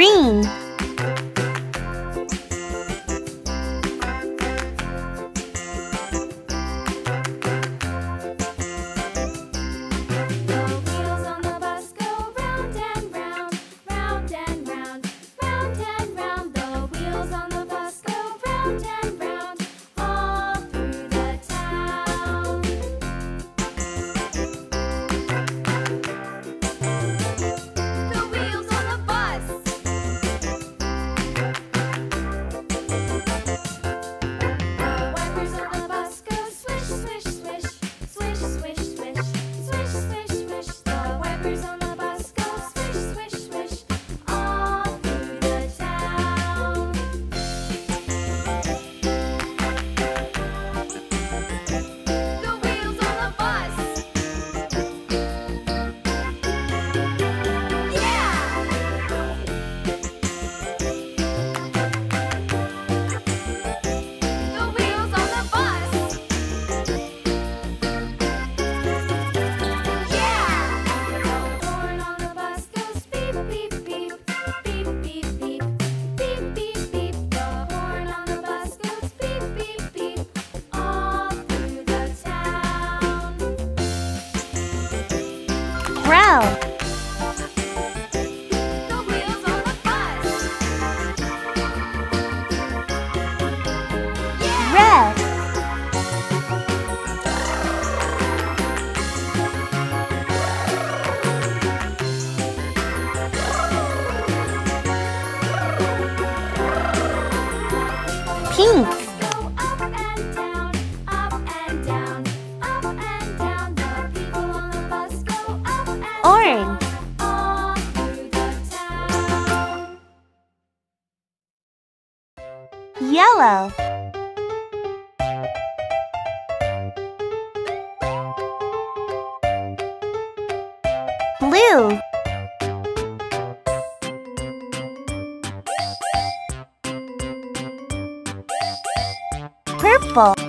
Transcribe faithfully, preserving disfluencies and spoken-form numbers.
green. Crow. Pink. Orange. Yellow. Blue. Purple.